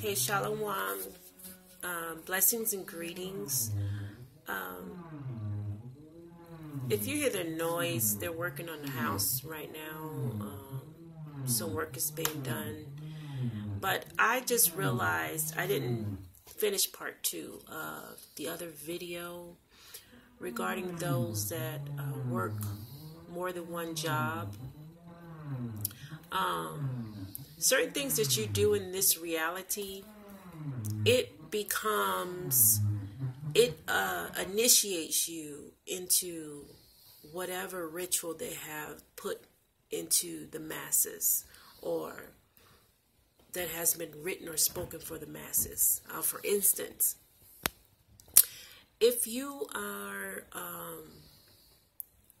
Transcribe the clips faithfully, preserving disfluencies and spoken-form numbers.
Hey, Shalom, um, blessings and greetings. Um, if you hear the noise, they're working on the house right now. Um, some work is being done. But I just realized I didn't finish part two of the other video regarding those that uh, work more than one job. Um, certain things that you do in this reality, it becomes, it uh, initiates you into whatever ritual they have put into the masses, or that has been written or spoken for the masses. Uh, for instance, if you are um,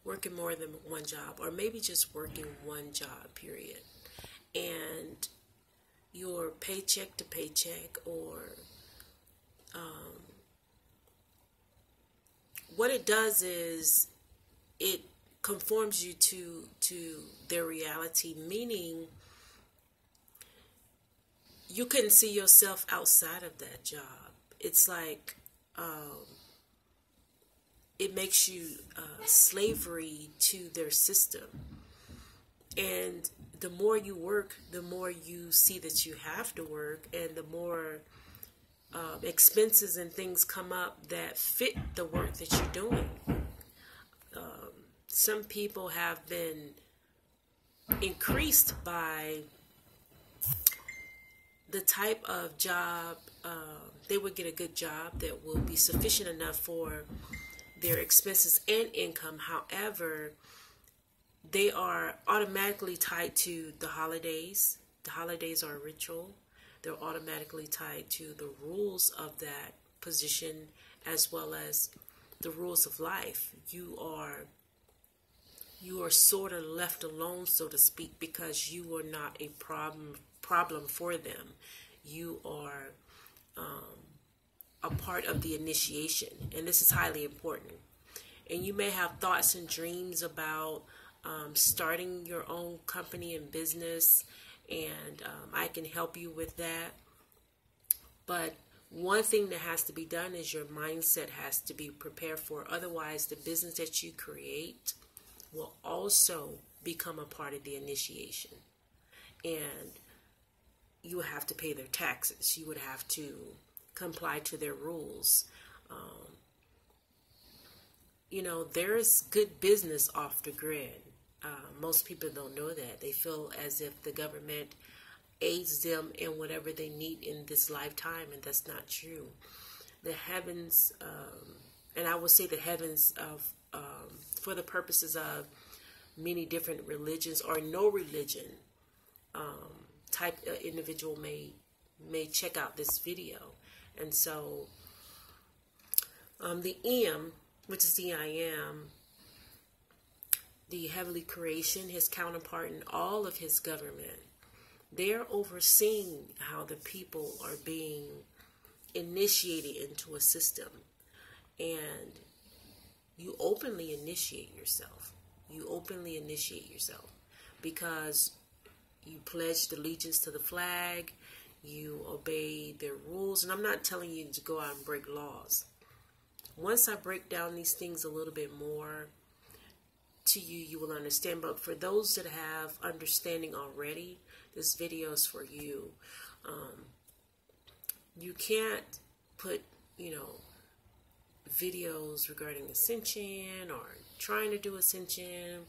working more than one job, or maybe just working one job, period, and your paycheck to paycheck, or um, what it does is it conforms you to, to their reality, meaning you couldn't see yourself outside of that job. It's like um, it makes you uh, slavery to their system. And the more you work, the more you see that you have to work, and the more uh, expenses and things come up that fit the work that you're doing. Um, some people have been increased by the type of job. Um, they would get a good job that will be sufficient enough for their expenses and income. However, they are automatically tied to the holidays. The holidays are a ritual. They're automatically tied to the rules of that position, as well as the rules of life. You are, you are sort of left alone, so to speak, because you are not a problem problem for them. You are um, a part of the initiation, and this is highly important. And you may have thoughts and dreams about um, starting your own company and business, and um, I can help you with that. But one thing that has to be done is your mindset has to be prepared for. Otherwise, the business that you create will also become a part of the initiation. And you would have to pay their taxes. You would have to comply to their rules. Um, you know, there's good business off the grid. Uh, most people don't know that. They feel as if the government aids them in whatever they need in this lifetime, and that's not true. The heavens, um, and I will say the heavens of, um, for the purposes of many different religions or no religion, um, type uh, individual may may check out this video. And so um, the E M, which is the I A M, the heavenly creation, his counterpart in all of his government, they're overseeing how the people are being initiated into a system. And you openly initiate yourself. You openly initiate yourself because you pledged allegiance to the flag. You obey their rules. And I'm not telling you to go out and break laws. Once I break down these things a little bit more to you, you will understand. But for those that have understanding already, this video is for you. Um, you can't put, you know, videos regarding ascension or trying to do ascension,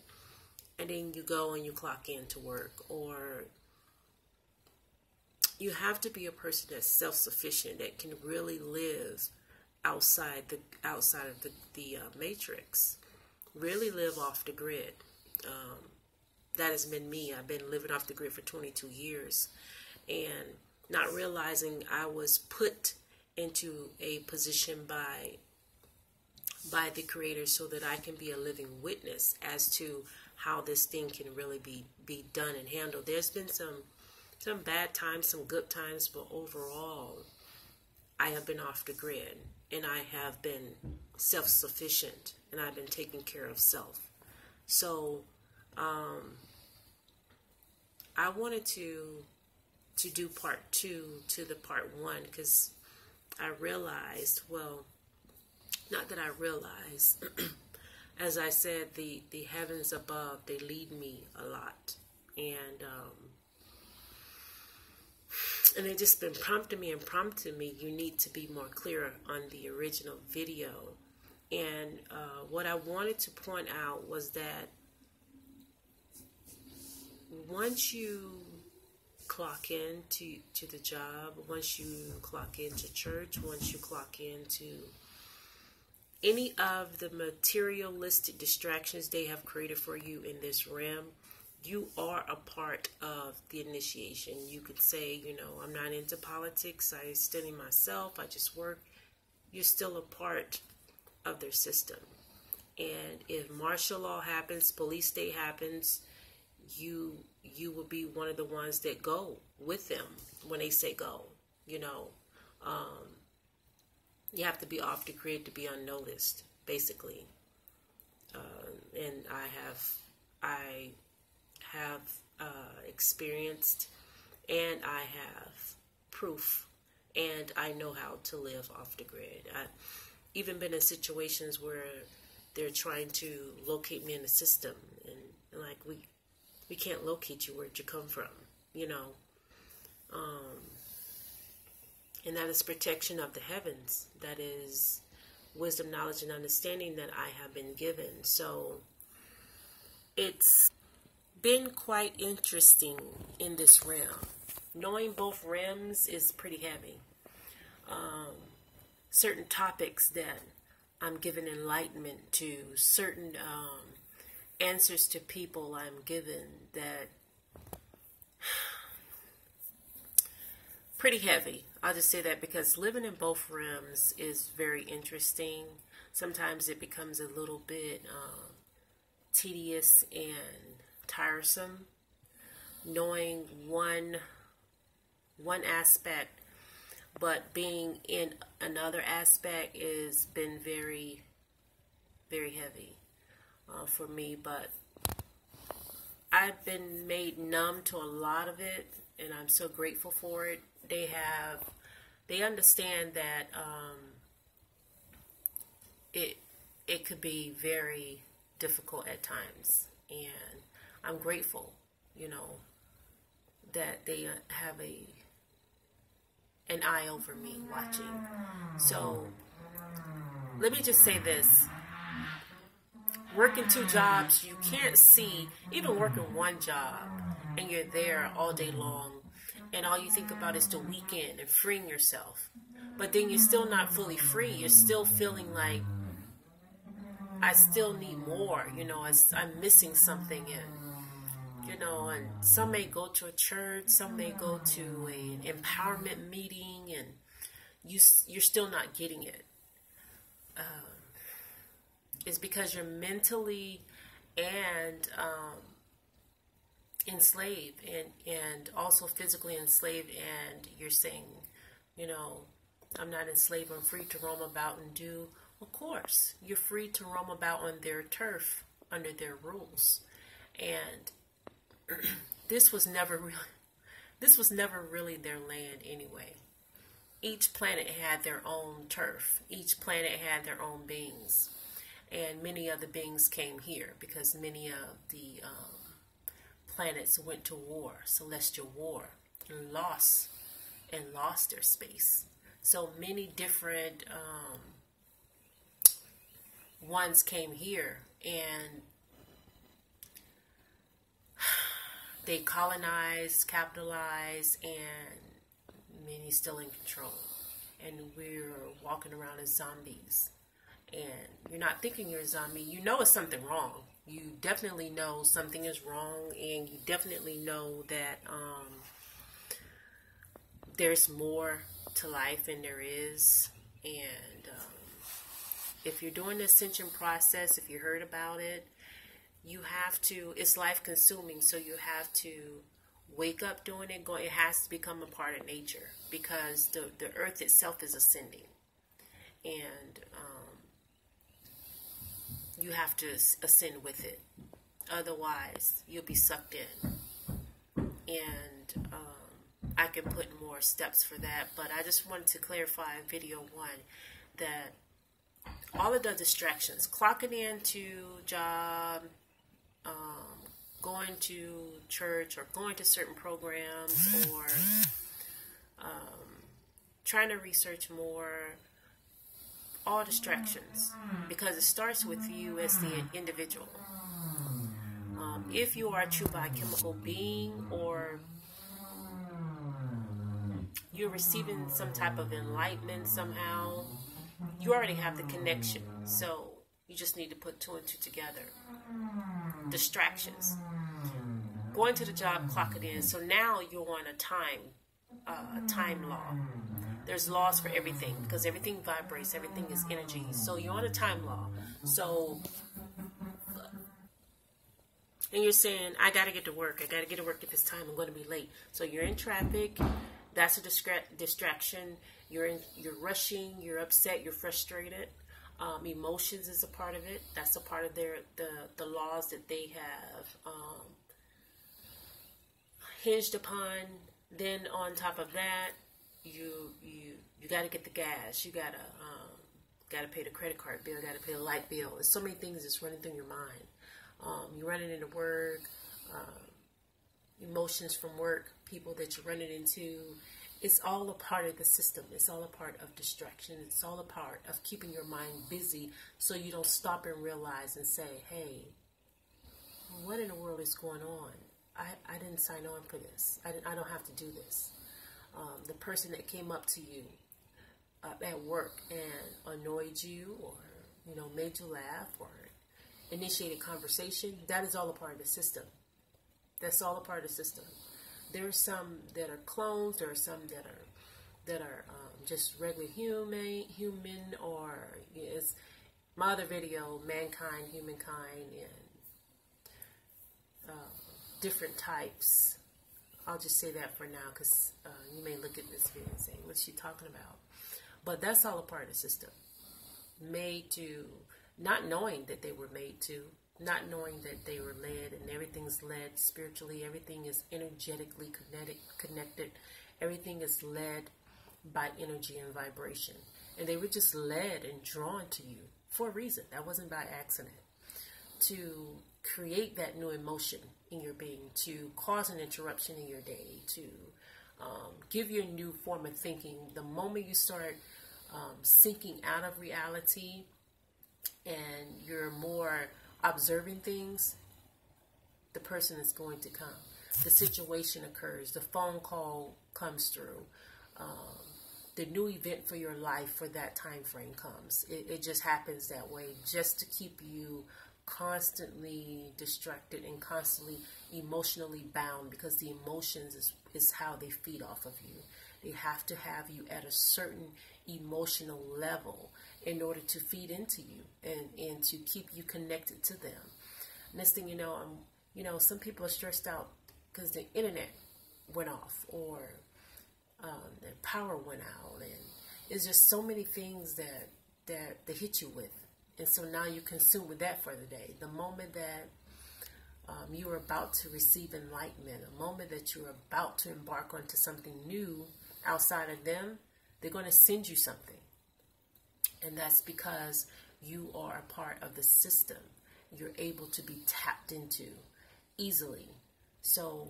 and then you go and you clock in to work. Or you have to be a person that's self-sufficient, that can really live outside the outside of the, the uh, matrix, really live off the grid. Um, that has been me. I've been living off the grid for twenty-two years and not realizing I was put into a position by by the Creator so that I can be a living witness as to how this thing can really be, be done and handled. There's been some, some bad times, some good times, but overall, I have been off the grid, and I have been self-sufficient, and I've been taking care of self. So um, I wanted to to do part two to the part one, because I realized, well, not that I realized, as I said, the, the heavens above, they lead me a lot. And, um, and they've just been prompting me and prompting me, you need to be more clear on the original video. And uh, what I wanted to point out was that once you clock in to, to the job, once you clock into church, once you clock into any of the materialistic distractions they have created for you in this realm, you are a part of the initiation. You could say, you know, I'm not into politics, I study myself, I just work. You're still a part of their system. And if martial law happens, police state happens, you you will be one of the ones that go with them when they say go. You know, um, you have to be off the grid to be unnoticed, basically. Um, and I have, I have uh, experienced, and I have proof, and I know how to live off the grid. I've even been in situations where they're trying to locate me in the system, and, and like we. We can't locate you. Where'd you come from? You know, um, and that is protection of the heavens. That is wisdom, knowledge, and understanding that I have been given. So it's been quite interesting in this realm. Knowing both realms is pretty heavy. Um, certain topics that I'm giving enlightenment to, certain um, answers to people I'm given that pretty heavy. I'll just say that because living in both realms is very interesting. Sometimes it becomes a little bit um, tedious and tiresome. Knowing one one aspect, but being in another aspect has been very, very heavy. Uh, for me, but I've been made numb to a lot of it, and I'm so grateful for it. They have, they understand that um, it it could be very difficult at times, and I'm grateful, you know, that they have a an eye over me watching. So let me just say this. Working two jobs, you can't see, even working one job, and you're there all day long, and all you think about is the weekend and freeing yourself. But then you're still not fully free. You're still feeling like, I still need more, you know, I, I'm missing something. And, you know, and some may go to a church, some may go to an empowerment meeting, and you, you're still not getting it. Um, Is because you're mentally and um, enslaved, and and also physically enslaved, and you're saying, you know, I'm not enslaved. I'm free to roam about and do. Of course, you're free to roam about on their turf under their rules, and this was never really, this was never really their land anyway. Each planet had their own turf. Each planet had their own beings. And many other beings came here because many of the um, planets went to war, celestial war, and lost, and lost their space. So many different um, ones came here, and they colonized, capitalized, and many still in control. And we're walking around as zombies. And you're not thinking you're a zombie. You know it's something wrong. You definitely know something is wrong, and you definitely know that um, there's more to life than there is. And um, if you're doing the ascension process, if you heard about it, you have to, it's life-consuming, so you have to wake up doing it. Go, it has to become a part of nature because the, the earth itself is ascending. And um, you have to ascend with it. Otherwise, you'll be sucked in. And um, I can put more steps for that. But I just wanted to clarify in video one that all of the distractions, clocking in to job, um, going to church or going to certain programs, or um, trying to research more, all distractions, because it starts with you as the individual. Um, if you are a true biochemical being, or you're receiving some type of enlightenment somehow, you already have the connection, so you just need to put two and two together. Distractions. Going to the job, clock it in. So now you're on a time, uh, time law. There's laws for everything, because everything vibrates, everything is energy. So you're on a time law. So, and you're saying, I got to get to work. I got to get to work at this time. I'm going to be late. So you're in traffic. That's a distra distraction. You're in, you're rushing. You're upset. You're frustrated. Um, emotions is a part of it. That's a part of their the the laws that they have um, hinged upon. Then on top of that, you you you got to get the gas. You gotta um, gotta pay the credit card bill. Gotta pay the light bill. There's so many things that's running through your mind. Um, you're running into work. Um, emotions from work, people that you're running into. It's all a part of the system. It's all a part of distraction. It's all a part of keeping your mind busy so you don't stop and realize and say, hey, what in the world is going on? I, I didn't sign on for this. I, didn't, I don't have to do this. Um, the person that came up to you uh, at work and annoyed you, or you know, made you laugh, or initiated conversation, that is all a part of the system. That's all a part of the system. There are some that are clones. There are some that are that are um, just regular human, human, or it's my other video, mankind, humankind, and uh, different types. I'll just say that for now, because uh, you may look at this video and say, "What's she talking about?" But that's all a part of the system. Made to not knowing that they were made to. Not knowing that they were led, and everything's led spiritually. Everything is energetically kinetic, connected. Everything is led by energy and vibration. And they were just led and drawn to you for a reason. That wasn't by accident. To create that new emotion in your being, to cause an interruption in your day, to um, give you a new form of thinking. The moment you start um, sinking out of reality and you're more observing things, the person is going to come. The situation occurs. The phone call comes through. Um, the new event for your life for that time frame comes. It, it just happens that way, just to keep you constantly distracted and constantly emotionally bound, because the emotions is, is how they feed off of you. They have to have you at a certain emotional level in order to feed into you and, and to keep you connected to them. Next thing you know, I'm, you know, some people are stressed out because the internet went off, or um, the power went out, and it's just so many things that, that they hit you with. And so now you consume with that for the day. The moment that um, you are about to receive enlightenment, a moment that you are about to embark onto something new outside of them, they're going to send you something. And that's because you are a part of the system. You're able to be tapped into easily. So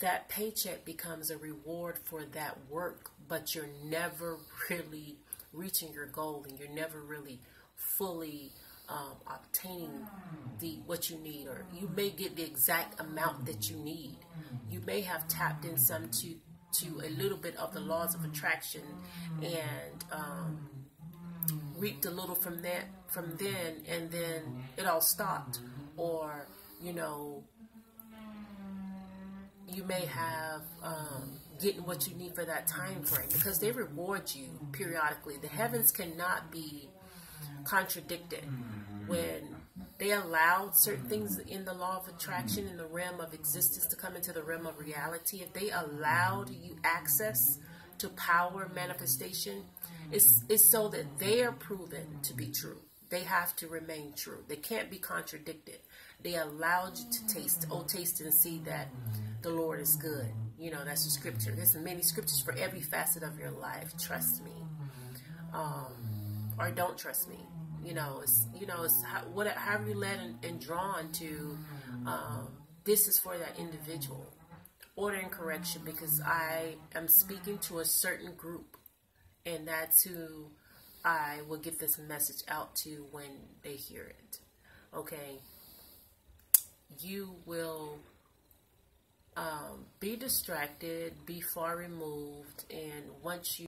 that paycheck becomes a reward for that work, but you're never really reaching your goal, and you're never really fully um, obtaining the what you need, or you may get the exact amount that you need. You may have tapped in some to to a little bit of the laws of attraction, and um, reaped a little from that from then, and then it all stopped. Or you know, you may have um, getting what you need for that time frame, because they reward you periodically. The heavens cannot be contradicted. When they allowed certain things in the law of attraction, in the realm of existence, to come into the realm of reality, if they allowed you access to power manifestation, it's, it's so that they are proven to be true. They have to remain true. They can't be contradicted. They allowed you to taste. Oh, taste and see that the Lord is good. You know, that's the scripture. There's many scriptures for every facet of your life. Trust me, um, or don't trust me. You know, it's, you know, it's how, what, however you led and, and drawn to. Um, this is for that individual. Order and correction, because I am speaking to a certain group, and that's who I will get this message out to when they hear it. Okay, you will. Um, be distracted, be far removed, and once you